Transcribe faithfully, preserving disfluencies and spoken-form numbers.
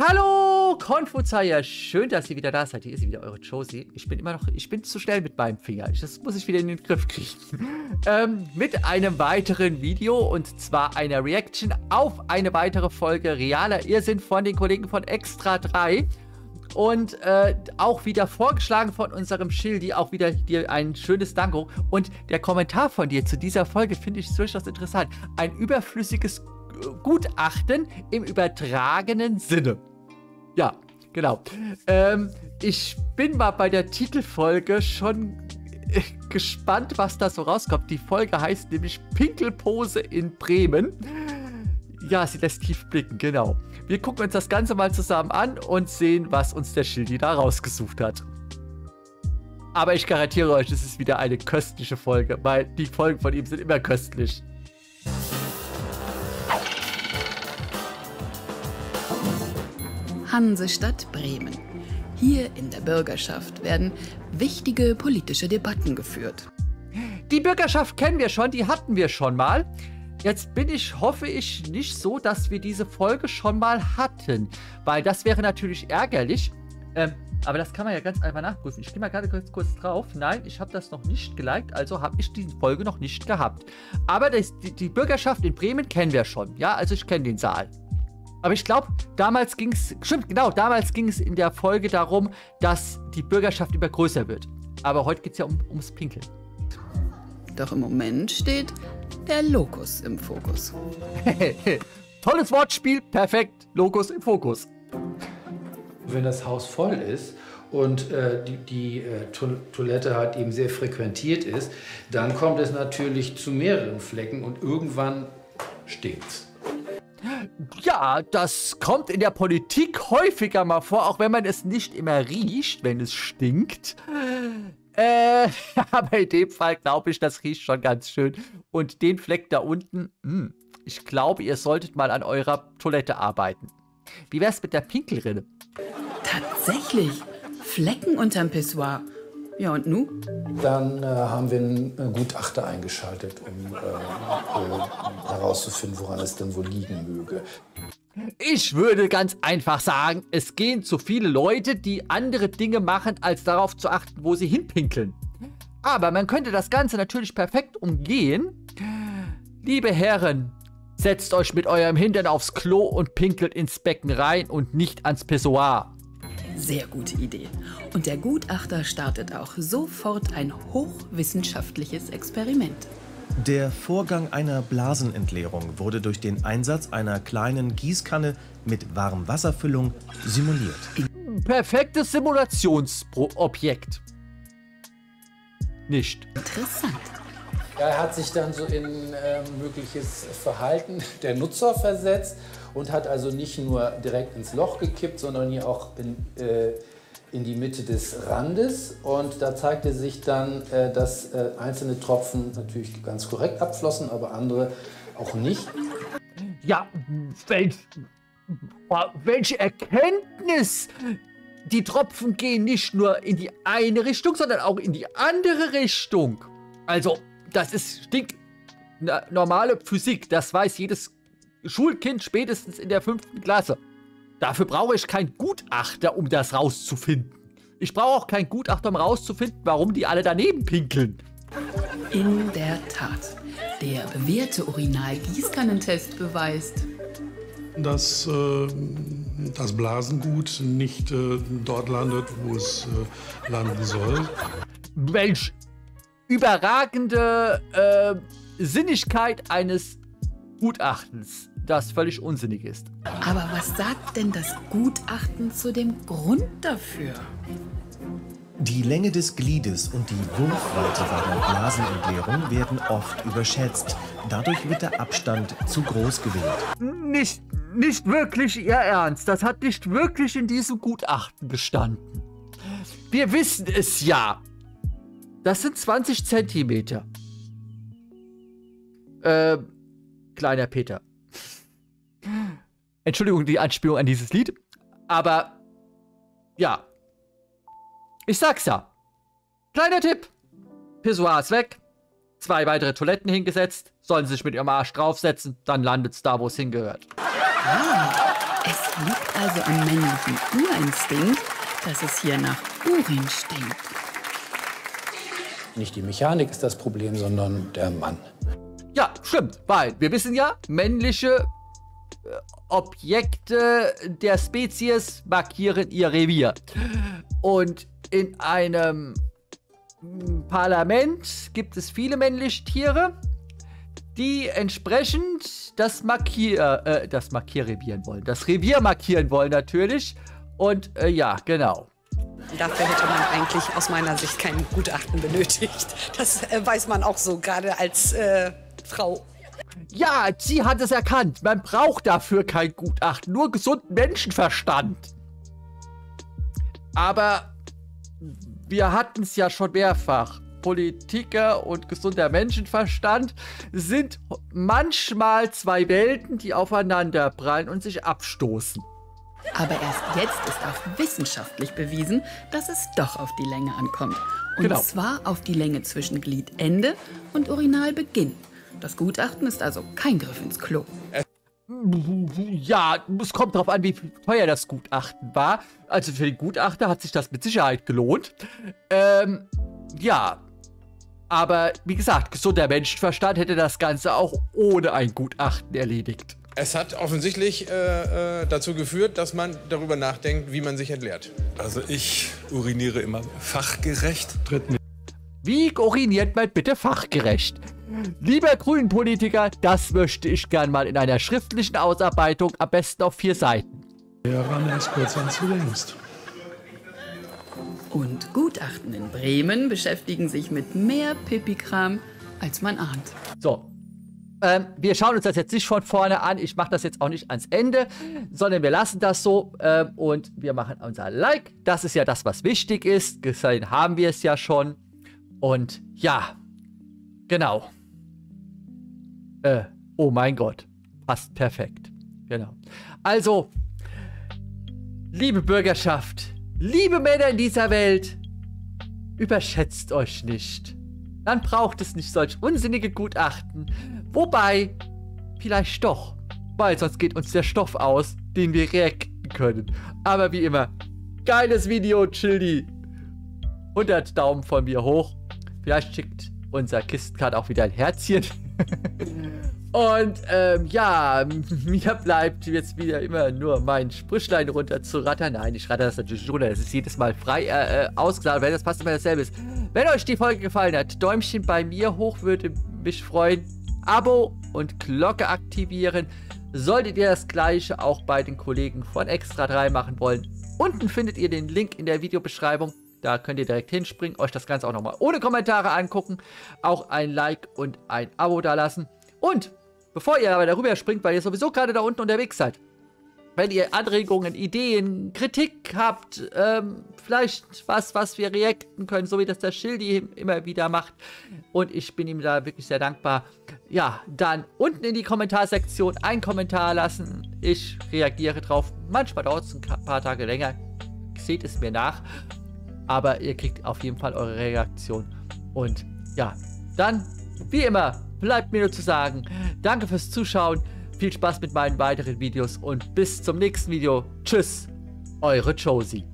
Hallo Konfuzei, schön, dass ihr wieder da seid. Hier ist sie wieder, eure Josie. Ich bin immer noch, ich bin zu schnell mit meinem Finger. Das muss ich wieder in den Griff kriegen. ähm, mit einem weiteren Video und zwar einer Reaction auf eine weitere Folge Realer Irrsinn von den Kollegen von Extra drei. Und äh, auch wieder vorgeschlagen von unserem Schildi, auch wieder dir ein schönes Danko. Und der Kommentar von dir zu dieser Folge finde ich durchaus interessant. Ein überflüssiges Gutachten im übertragenen Sinne. Ja, genau. Ähm, ich bin mal bei der Titelfolge schon äh, gespannt, was da so rauskommt. Die Folge heißt nämlich Pinkelpose in Bremen. Ja, sie lässt tief blicken, genau. Wir gucken uns das Ganze mal zusammen an und sehen, was uns der Schildi da rausgesucht hat. Aber ich garantiere euch, es ist wieder eine köstliche Folge, weil die Folgen von ihm sind immer köstlich. Hansestadt Bremen. Hier in der Bürgerschaft werden wichtige politische Debatten geführt. Die Bürgerschaft kennen wir schon, die hatten wir schon mal. Jetzt bin ich, hoffe ich, nicht so, dass wir diese Folge schon mal hatten. Weil das wäre natürlich ärgerlich. Ähm, aber das kann man ja ganz einfach nachprüfen. Ich gehe mal gerade kurz, kurz drauf. Nein, ich habe das noch nicht geliked, also habe ich diese Folge noch nicht gehabt. Aber das, die, die Bürgerschaft in Bremen kennen wir schon. Ja, also ich kenne den Saal. Aber ich glaube, damals ging es, stimmt, genau, damals ging es in der Folge darum, dass die Bürgerschaft immer größer wird. Aber heute geht es ja um, ums Pinkeln. Doch im Moment steht der Lokus im Fokus. Tolles Wortspiel, perfekt, Lokus im Fokus. Wenn das Haus voll ist und äh, die, die äh, Toilette halt eben sehr frequentiert ist, dann kommt es natürlich zu mehreren Flecken und irgendwann steht's. Ja, das kommt in der Politik häufiger mal vor, auch wenn man es nicht immer riecht, wenn es stinkt. Äh, aber in dem Fall glaube ich, das riecht schon ganz schön. Und den Fleck da unten, mh, ich glaube, ihr solltet mal an eurer Toilette arbeiten. Wie wär's mit der Pinkelrinne? Tatsächlich, Flecken unterm Pissoir. Ja, und nu? Dann äh, haben wir einen Gutachter eingeschaltet, um äh, äh, herauszufinden, woran es denn wohl liegen möge. Ich würde ganz einfach sagen, es gehen zu viele Leute, die andere Dinge machen, als darauf zu achten, wo sie hinpinkeln. Aber man könnte das Ganze natürlich perfekt umgehen. Liebe Herren, setzt euch mit eurem Hintern aufs Klo und pinkelt ins Becken rein und nicht ans Pissoir. Sehr gute Idee. Und der Gutachter startet auch sofort ein hochwissenschaftliches Experiment. Der Vorgang einer Blasenentleerung wurde durch den Einsatz einer kleinen Gießkanne mit Warmwasserfüllung simuliert. Perfektes Simulationsobjekt. Nicht. Interessant. Er hat sich dann so in äh, mögliches Verhalten der Nutzer versetzt und hat also nicht nur direkt ins Loch gekippt, sondern hier auch in, äh, in die Mitte des Randes. Und da zeigte sich dann, äh, dass äh, einzelne Tropfen natürlich ganz korrekt abflossen, aber andere auch nicht. Ja, welch, welche Erkenntnis! Die Tropfen gehen nicht nur in die eine Richtung, sondern auch in die andere Richtung. Also, das ist stinknormale Physik. Das weiß jedes Schulkind spätestens in der fünften Klasse. Dafür brauche ich keinen Gutachter, um das rauszufinden. Ich brauche auch keinen Gutachter, um rauszufinden, warum die alle daneben pinkeln. In der Tat. Der bewährte Urinal-Gießkannentest beweist, dass äh, das Blasengut nicht äh, dort landet, wo es äh, landen soll. Welch überragende äh, Sinnigkeit eines Gutachtens, das völlig unsinnig ist. Aber was sagt denn das Gutachten zu dem Grund dafür? Die Länge des Gliedes und die Wurfweite bei der Blasenentleerung werden oft überschätzt. Dadurch wird der Abstand zu groß gewählt. Nicht, nicht wirklich Ihr Ernst. Das hat nicht wirklich in diesem Gutachten gestanden. Wir wissen es ja. Das sind zwanzig Zentimeter. Äh, kleiner Peter. Entschuldigung, die Anspielung an dieses Lied. Aber, ja. Ich sag's ja. Kleiner Tipp. Pissoir ist weg. Zwei weitere Toiletten hingesetzt. Sollen sich mit ihrem Arsch draufsetzen. Dann landet's da, wo es hingehört. Ah. Es liegt also am männlichen Urinstinkt, dass es hier nach Urin stinkt. Nicht die Mechanik ist das Problem, sondern der Mann. Ja, stimmt, weil wir wissen ja, männliche Objekte der Spezies markieren ihr Revier. Und in einem Parlament gibt es viele männliche Tiere, die entsprechend das Markier, äh, das Markierrevieren wollen. Das Revier markieren wollen natürlich. Und äh, ja, genau. Dafür hätte man eigentlich aus meiner Sicht kein Gutachten benötigt. Das äh, weiß man auch so, gerade als äh, Frau. Ja, sie hat es erkannt. Man braucht dafür kein Gutachten, nur gesunden Menschenverstand. Aber wir hatten es ja schon mehrfach. Politiker und gesunder Menschenverstand sind manchmal zwei Welten, die aufeinander prallen und sich abstoßen. Aber erst jetzt ist auch wissenschaftlich bewiesen, dass es doch auf die Länge ankommt. Und genau. Zwar auf die Länge zwischen Gliedende und Urinalbeginn. Das Gutachten ist also kein Griff ins Klo. Ja, es kommt darauf an, wie teuer das Gutachten war. Also für den Gutachter hat sich das mit Sicherheit gelohnt. Ähm, ja. Aber wie gesagt, gesunder Menschenverstand hätte das Ganze auch ohne ein Gutachten erledigt. Es hat offensichtlich äh, dazu geführt, dass man darüber nachdenkt, wie man sich entleert. Also ich uriniere immer fachgerecht. Wie uriniert man bitte fachgerecht? Lieber Grünen-Politiker, das möchte ich gern mal in einer schriftlichen Ausarbeitung, am besten auf vier Seiten. Ja, ran erst kurz an zu längst. Und Gutachten in Bremen beschäftigen sich mit mehr Pipi-Kram, als man ahnt. So, ähm, wir schauen uns das jetzt nicht von vorne an. Ich mache das jetzt auch nicht ans Ende, sondern wir lassen das so. Ähm, und wir machen unser Like. Das ist ja das, was wichtig ist. Gesehen haben wir es ja schon. Und ja, genau. Äh, oh mein Gott. Passt perfekt. Genau. Also, liebe Bürgerschaft, liebe Männer in dieser Welt, überschätzt euch nicht. Dann braucht es nicht solch unsinnige Gutachten. Wobei, vielleicht doch. Weil sonst geht uns der Stoff aus, den wir reacten können. Aber wie immer, geiles Video, Schildi. hundert Daumen von mir hoch. Vielleicht schickt unser Kistencard auch wieder ein Herzchen. Und ähm, ja, mir bleibt jetzt wieder immer nur mein Sprüchlein runter zu rattern. Nein, ich ratter das natürlich runter. Das ist jedes Mal frei äh, ausgesagt, weil das passt immer dasselbe ist. Wenn euch die Folge gefallen hat, Däumchen bei mir hoch, würde mich freuen. Abo und Glocke aktivieren. Solltet ihr das Gleiche auch bei den Kollegen von Extra drei machen wollen, unten findet ihr den Link in der Videobeschreibung. Da könnt ihr direkt hinspringen, euch das Ganze auch nochmal ohne Kommentare angucken. Auch ein Like und ein Abo dalassen. Und bevor ihr aber darüber springt, weil ihr sowieso gerade da unten unterwegs seid, wenn ihr Anregungen, Ideen, Kritik habt, ähm, vielleicht was, was wir reacten können, so wie das der Schildi immer wieder macht. Und ich bin ihm da wirklich sehr dankbar. Ja, dann unten in die Kommentarsektion einen Kommentar lassen. Ich reagiere drauf. Manchmal dauert es ein paar Tage länger. Seht es mir nach. Aber ihr kriegt auf jeden Fall eure Reaktion. Und ja, dann, wie immer, bleibt mir nur zu sagen, danke fürs Zuschauen, viel Spaß mit meinen weiteren Videos und bis zum nächsten Video. Tschüss, eure Josie.